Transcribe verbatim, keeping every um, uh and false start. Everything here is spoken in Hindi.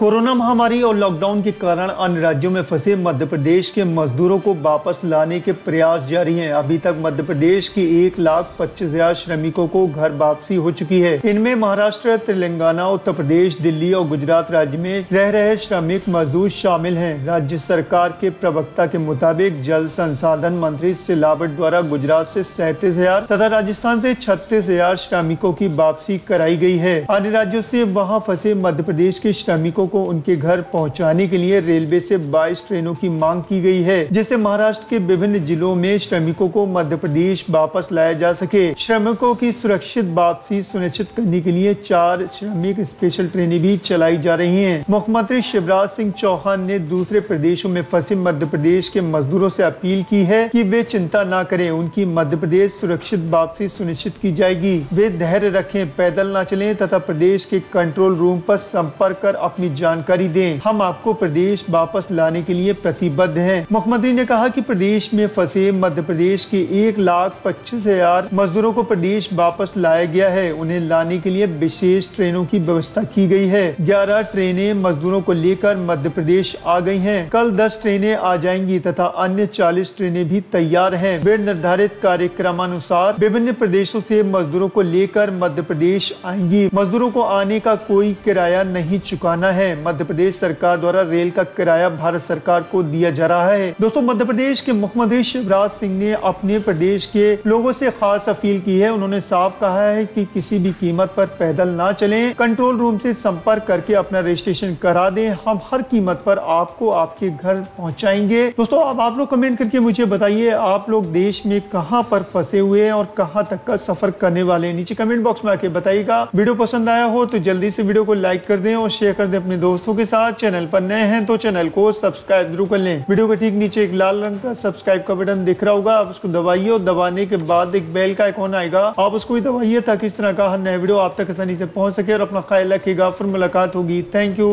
कोरोना महामारी और लॉकडाउन के कारण अन्य राज्यों में फंसे मध्य प्रदेश के मजदूरों को वापस लाने के प्रयास जारी हैं। अभी तक मध्य प्रदेश के एक लाख पच्चीस हजार श्रमिकों को घर वापसी हो चुकी है। इनमें महाराष्ट्र, तेलंगाना, उत्तर प्रदेश, दिल्ली और गुजरात राज्य में रह रहे श्रमिक मजदूर शामिल हैं। राज्य सरकार के प्रवक्ता के मुताबिक जल संसाधन मंत्री सिलावट द्वारा गुजरात से सैंतीस हजार तथा राजस्थान से छत्तीस हजार श्रमिकों की वापसी कराई गयी है। अन्य राज्यों से वहाँ फंसे मध्य प्रदेश के श्रमिकों को उनके घर पहुंचाने के लिए रेलवे से बाईस ट्रेनों की मांग की गई है, जिससे महाराष्ट्र के विभिन्न जिलों में श्रमिकों को मध्य प्रदेश वापस लाया जा सके। श्रमिकों की सुरक्षित वापसी सुनिश्चित करने के लिए चार श्रमिक स्पेशल ट्रेनें भी चलाई जा रही हैं। मुख्यमंत्री शिवराज सिंह चौहान ने दूसरे प्रदेशों में फंसे मध्य प्रदेश के मजदूरों से अपील की है कि वे चिंता न करें, उनकी मध्य प्रदेश सुरक्षित वापसी सुनिश्चित की जाएगी। वे धैर्य रखें, पैदल न चलें तथा प्रदेश के कंट्रोल रूम पर संपर्क कर अपनी जानकारी दें। हम आपको प्रदेश वापस लाने के लिए प्रतिबद्ध हैं। मुख्यमंत्री ने कहा कि प्रदेश में फंसे मध्य प्रदेश के एक लाख पच्चीस हजार मजदूरों को प्रदेश वापस लाया गया है। उन्हें लाने के लिए विशेष ट्रेनों की व्यवस्था की गई है। ग्यारह ट्रेनें मजदूरों को लेकर मध्य प्रदेश आ गई हैं। कल दस ट्रेनें आ जाएंगी तथा अन्य चालीस ट्रेनें भी तैयार हैं। वे निर्धारित कार्यक्रमानुसार विभिन्न प्रदेशों से मजदूरों को लेकर मध्य प्रदेश आएंगी। मजदूरों को आने का कोई किराया नहीं चुकाना है। मध्य प्रदेश सरकार द्वारा रेल का किराया भारत सरकार को दिया जा रहा है। दोस्तों, मध्य प्रदेश के मुख्यमंत्री शिवराज सिंह ने अपने प्रदेश के लोगों से खास अपील की है। उन्होंने साफ कहा है कि किसी भी कीमत पर पैदल ना चलें, कंट्रोल रूम से संपर्क करके अपना रजिस्ट्रेशन करा दें। हम हर कीमत पर आपको आपके घर पहुंचाएंगे। दोस्तों, अब आप लोग कमेंट करके मुझे बताइए, आप लोग देश में कहाँ पर फंसे हुए हैं और कहाँ तक का सफर करने वाले हैं। नीचे कमेंट बॉक्स में आके बताइएगा। वीडियो पसंद आया हो तो जल्दी से वीडियो को लाइक कर दें और शेयर कर दें अपने दोस्तों के साथ। चैनल पर नए हैं तो चैनल को सब्सक्राइब जरूर कर लें। वीडियो के ठीक नीचे एक लाल रंग का सब्सक्राइब का बटन दिख रहा होगा, आप उसको दबाइए और दबाने के बाद एक बेल का आइकॉन आएगा, आप उसको भी दबाइए ताकि इस तरह का हर नया वीडियो आप तक आसानी से पहुंच सके। और अपना ख्याल रखिएगा, फिर मुलाकात होगी। Thank you.